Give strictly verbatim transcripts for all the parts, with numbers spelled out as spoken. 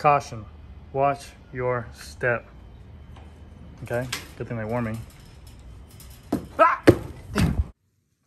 Caution, watch your step. Okay, good thing they warned me. Ah!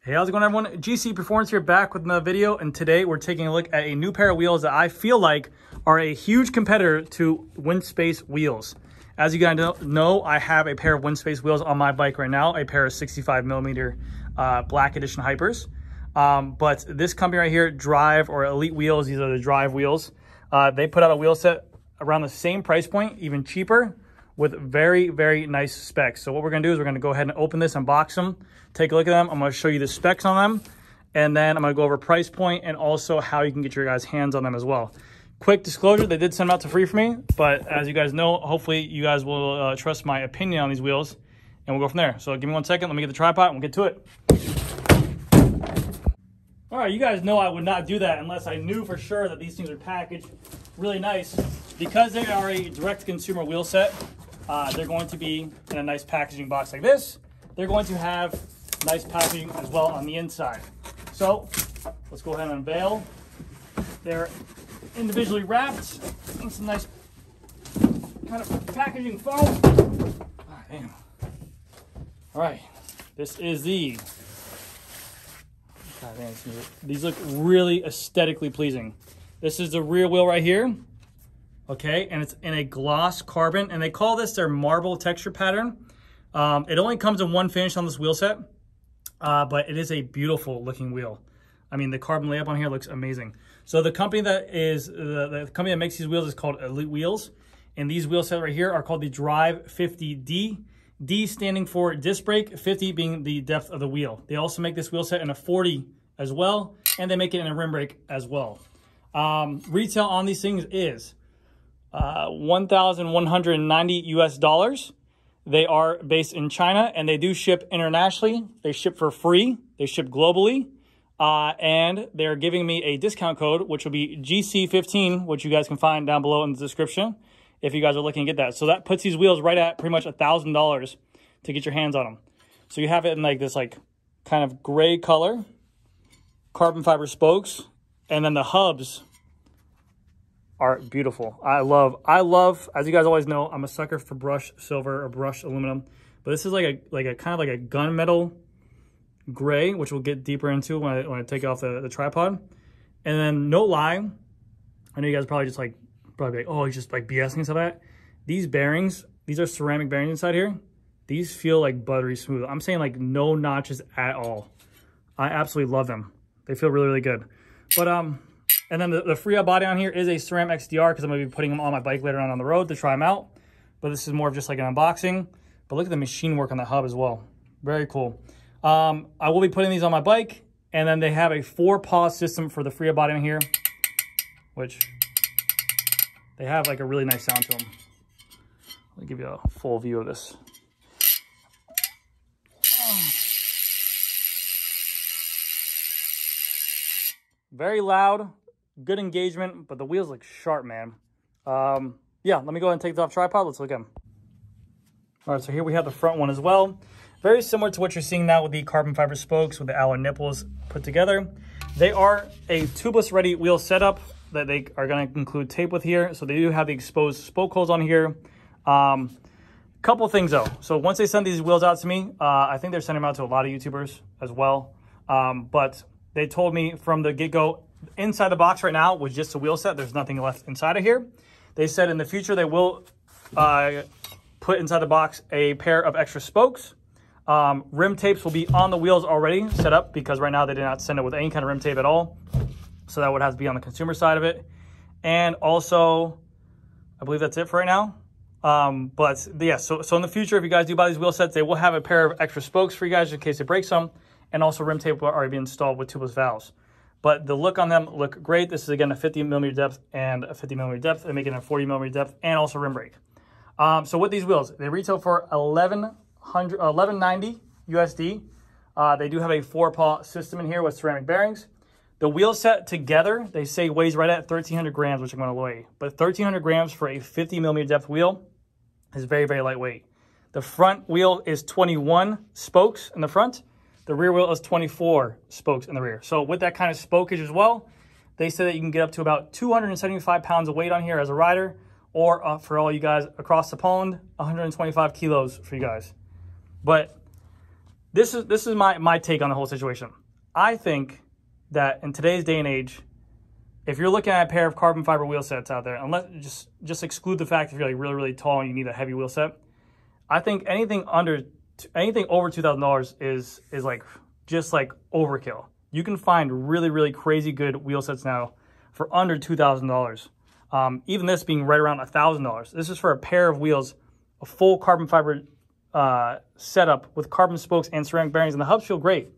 Hey, how's it going, everyone? G C Performance here, back with another video, and today we're taking a look at a new pair of wheels that I feel like are a huge competitor to Winspace wheels. As you guys know, I have a pair of Winspace wheels on my bike right now, a pair of sixty-five millimeter uh, Black Edition Hypers. Um, but this company right here, Drive or Elite Wheels, these are the Drive wheels. Uh, they put out a wheel set around the same price point, even cheaper, with very, very nice specs. So what we're gonna do is we're gonna go ahead and open this, unbox them, take a look at them. I'm gonna show you the specs on them, and then I'm gonna go over price point and also how you can get your guys' hands on them as well. Quick disclosure, they did send them out to free for me, but as you guys know, hopefully you guys will uh, trust my opinion on these wheels, and we'll go from there. So give me one second, let me get the tripod and we'll get to it. All right, you guys know I would not do that unless I knew for sure that these things are packaged really nice. Because they are a direct-to-consumer wheel set, uh, they're going to be in a nice packaging box like this. They're going to have nice packaging as well on the inside. So let's go ahead and unveil. They're individually wrapped in some nice kind of packaging foam. Oh, damn. All right, this is the... God, man, these look really aesthetically pleasing. This is the rear wheel right here. Okay, and it's in a gloss carbon, and they call this their marble texture pattern. Um, it only comes in one finish on this wheel set, uh, but it is a beautiful looking wheel. I mean, the carbon layup on here looks amazing. So the company that is the, the company that makes these wheels is called Elite Wheels, and these wheel sets right here are called the Drive fifty D. D standing for disc brake, fifty being the depth of the wheel. They also make this wheel set in a forty as well, and they make it in a rim brake as well. Um, retail on these things is uh, one thousand one hundred ninety U S dollars. They are based in China, and they do ship internationally. They ship for free. They ship globally. Uh, and they're giving me a discount code, which will be G C fifteen, which you guys can find down below in the description, if you guys are looking to get that. So that puts these wheels right at pretty much a thousand dollars to get your hands on them. So you have it in like this like kind of gray color, carbon fiber spokes, and then the hubs are beautiful. I love, I love, as you guys always know, I'm a sucker for brushed silver or brushed aluminum, but this is like a like a kind of like a gunmetal gray, which we'll get deeper into when I, when I take off the, the tripod. And then no lie, I know you guys probably just like, probably like, oh, he's just like BSing and stuff like that. These bearings, these are ceramic bearings inside here. These feel like buttery smooth. I'm saying like no notches at all. I absolutely love them. They feel really, really good. But, um, and then the, the Freon body on here is a ceramic X D R because I'm going to be putting them on my bike later on on the road to try them out. But this is more of just like an unboxing. But look at the machine work on the hub as well. Very cool. Um, I will be putting these on my bike. And then they have a four-paw system for the Freon body on here, which... they have like a really nice sound to them. Let me give you a full view of this. Very loud, good engagement, but the wheels look sharp, man. Um, yeah, let me go ahead and take this off tripod. Let's look at them. All right, so here we have the front one as well. Very similar to what you're seeing now with the carbon fiber spokes with the alloy nipples put together. They are a tubeless ready wheel setup that they are going to include tape with here. So they do have the exposed spoke holes on here. Um, couple things though. So once they send these wheels out to me, uh, I think they're sending them out to a lot of YouTubers as well. Um, but they told me from the get-go, inside the box right now was just a wheel set. There's nothing left inside of here. They said in the future they will uh, put inside the box a pair of extra spokes. Um, rim tapes will be on the wheels already set up because right now they did not send it with any kind of rim tape at all. So that would have to be on the consumer side of it. And also, I believe that's it for right now. Um, but yeah, so, so in the future, if you guys do buy these wheel sets, they will have a pair of extra spokes for you guys in case they break some. And also rim tape will already be installed with tubeless valves. But the look on them look great. This is again a fifty millimeter depth and a fifty millimeter depth. They make it a forty millimeter depth and also rim brake. Um, so with these wheels, they retail for eleven ninety U S D. Uh, they do have a four paw system in here with ceramic bearings. The wheel set together, they say, weighs right at thirteen hundred grams, which I'm going to weigh. But thirteen hundred grams for a fifty millimeter depth wheel is very, very lightweight. The front wheel is twenty-one spokes in the front. The rear wheel is twenty-four spokes in the rear. So with that kind of spokage as well, They say that you can get up to about two hundred seventy-five pounds of weight on here as a rider, or uh, for all you guys across the pond, one hundred twenty-five kilos for you guys. But this is this is my, my take on the whole situation. I think that in today's day and age, if you're looking at a pair of carbon fiber wheel sets out there, unless just, just exclude the fact that you're like really, really tall and you need a heavy wheel set, I think anything under, anything over two thousand dollars is is like just like overkill. You can find really, really crazy good wheel sets now for under two thousand dollars. Um, even this being right around one thousand dollars. This is for a pair of wheels, a full carbon fiber uh, setup with carbon spokes and ceramic bearings, and the hubs feel great.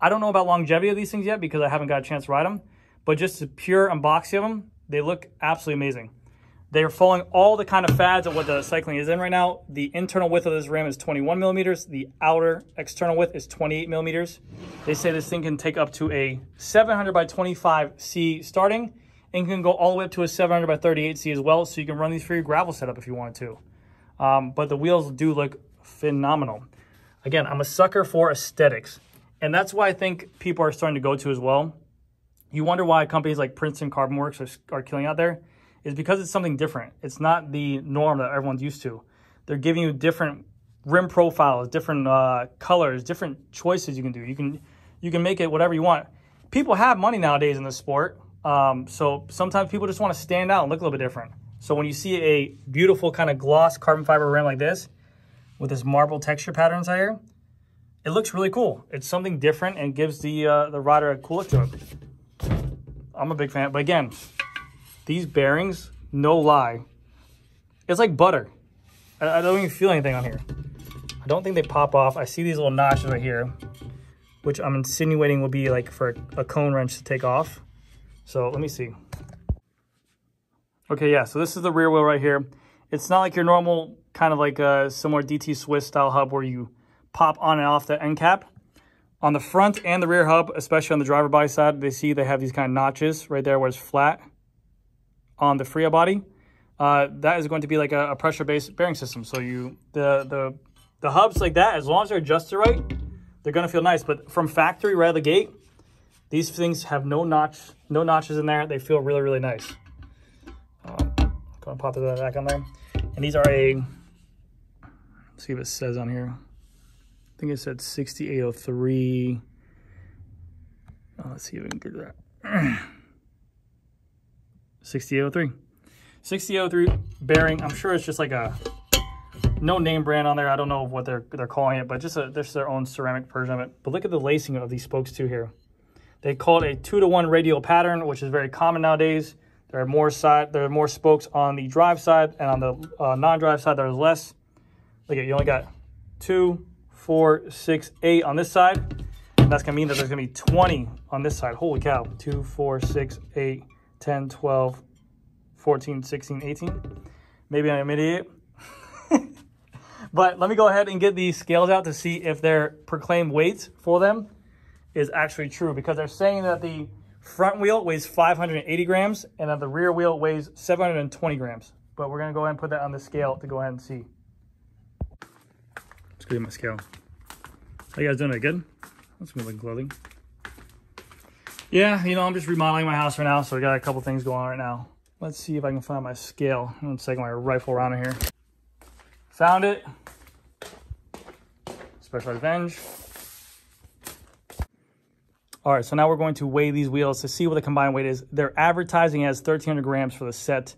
I don't know about longevity of these things yet because I haven't got a chance to ride them, but just the pure unboxing of them, they look absolutely amazing. They are following all the kind of fads of what the cycling is in right now. The internal width of this rim is twenty-one millimeters. The outer external width is twenty-eight millimeters. They say this thing can take up to a seven hundred by twenty-five C starting and can go all the way up to a seven hundred by thirty-eight C as well. So you can run these for your gravel setup if you wanted to. Um, but the wheels do look phenomenal. Again, I'm a sucker for aesthetics. And that's why I think people are starting to go to as well. You wonder why companies like Princeton Carbon Works are, are killing out there. Is because it's something different. It's not the norm that everyone's used to. They're giving you different rim profiles, different uh, colors, different choices you can do. You can you can make it whatever you want. People have money nowadays in this sport, um, so sometimes people just want to stand out and look a little bit different. So when you see a beautiful kind of gloss carbon fiber rim like this, with this marble texture pattern inside here, it looks really cool. It's something different and gives the uh, the rider a cool look to it. I'm a big fan, but again, these bearings, no lie, it's like butter. I, I don't even feel anything on here. I don't think they pop off. I see these little notches right here, which I'm insinuating will be like for a, a cone wrench to take off. So let me see. Okay, yeah, so this is the rear wheel right here. It's not like your normal kind of like a similar D T Swiss style hub where you pop on and off the end cap. On the front and the rear hub, especially on the driver body side, they see they have these kind of notches right there where it's flat. On the Freya body, uh, that is going to be like a, a pressure-based bearing system. So you, the the the hubs like that, as long as they're adjusted right, they're gonna feel nice. But from factory right out of the gate, these things have no notch, no notches in there. They feel really, really nice. Um, gonna pop that back on there. And these are a, let's see what it says on here. I think it said sixty-eight oh three. Oh, let's see if we can get that. sixty-eight oh three. sixty-eight oh three bearing. I'm sure it's just like a no name brand on there. I don't know what they're they're calling it, but just a, there's their own ceramic version of it. But look at the lacing of these spokes too here. They call it a two to one radial pattern, which is very common nowadays. There are more side, there are more spokes on the drive side, and on the uh, non-drive side there's less. Look at, you only got two, four, six, eight on this side. And that's gonna mean that there's gonna be twenty on this side. Holy cow! Two, four, six, eight. ten, twelve, fourteen, sixteen, eighteen. Maybe I'm an idiot. But let me go ahead and get these scales out to see if their proclaimed weight for them is actually true, because they're saying that the front wheel weighs five hundred eighty grams and that the rear wheel weighs seven hundred twenty grams. But we're going to go ahead and put that on the scale to go ahead and see. Let's get my scale. How you guys doing? It good? That's good looking clothing. Yeah, you know, I'm just remodeling my house right now, so I got a couple things going on right now. Let's see if I can find my scale. I'm gonna take my rifle around here. Found it. Special Revenge. All right, so now we're going to weigh these wheels to see what the combined weight is. They're advertising as thirteen hundred grams for the set.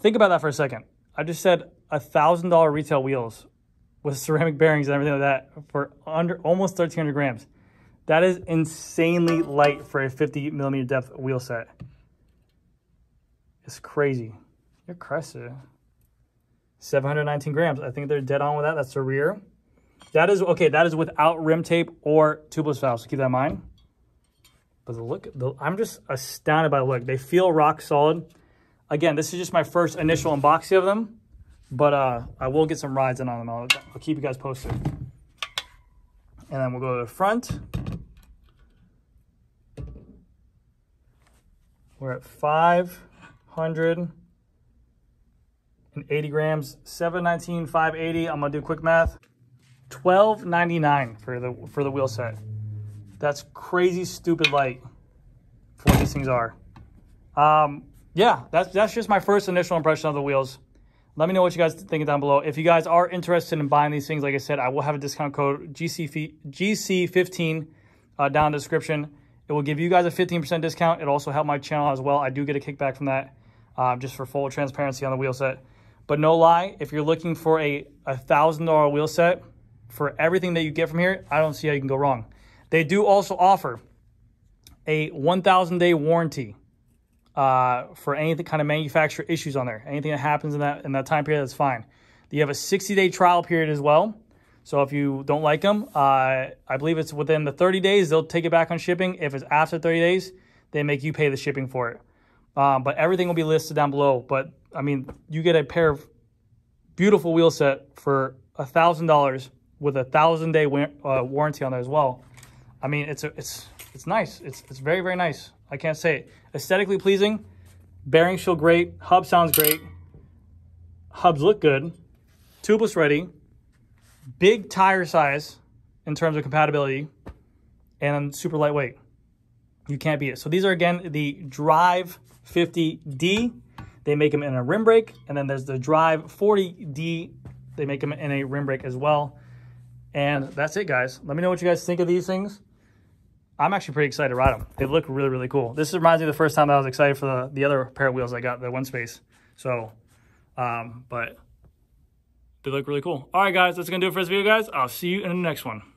Think about that for a second. I just said one thousand dollar retail wheels with ceramic bearings and everything like that for under almost thirteen hundred grams. That is insanely light for a fifty millimeter depth wheel set. It's crazy. Your Cresta. seven hundred nineteen grams. I think they're dead on with that. That's the rear. That is, okay, that is without rim tape or tubeless valves. So keep that in mind. But the look, the, I'm just astounded by the look. They feel rock solid. Again, this is just my first initial unboxing of them. But uh, I will get some rides in on them. I'll, I'll keep you guys posted. And then we'll go to the front. We're at five hundred eighty grams, seven nineteen, five eighty. I'm gonna do quick math. twelve ninety-nine for the for the wheel set. That's crazy stupid light for what these things are. Um, yeah, that's, that's just my first initial impression of the wheels. Let me know what you guys think down below. If you guys are interested in buying these things, like I said, I will have a discount code G C fifteen uh, down in the description. It will give you guys a fifteen percent discount. It also helped my channel as well. I do get a kickback from that, uh, just for full transparency on the wheel set. But no lie, if you're looking for a one thousand dollar wheel set for everything that you get from here, I don't see how you can go wrong. They do also offer a one thousand day warranty uh, for any kind of manufacturer issues on there. Anything that happens in that, in that time period, that's fine. You have a sixty day trial period as well. So if you don't like them, uh, I believe it's within the thirty days, they'll take it back on shipping. If it's after thirty days, they make you pay the shipping for it. Um, but everything will be listed down below. But, I mean, you get a pair of beautiful wheel set for one thousand dollars with a one thousand day uh, warranty on there as well. I mean, it's, a, it's, it's nice. It's, it's very, very nice. I can't say it. Aesthetically pleasing. Bearings feel great. Hub sounds great. Hubs look good. Tubeless ready. Big tire size in terms of compatibility, and super lightweight. You can't beat it. So these are, again, the Drive fifty D. They make them in a rim brake, and then there's the Drive forty D. They make them in a rim brake as well. And that's it, guys. Let me know what you guys think of these things. I'm actually pretty excited to ride them. They look really, really cool. This reminds me of the first time that I was excited for the, the other pair of wheels I got, the Winspace. So, um, but... they look really cool. All right, guys, that's going to do it for this video, guys. I'll see you in the next one.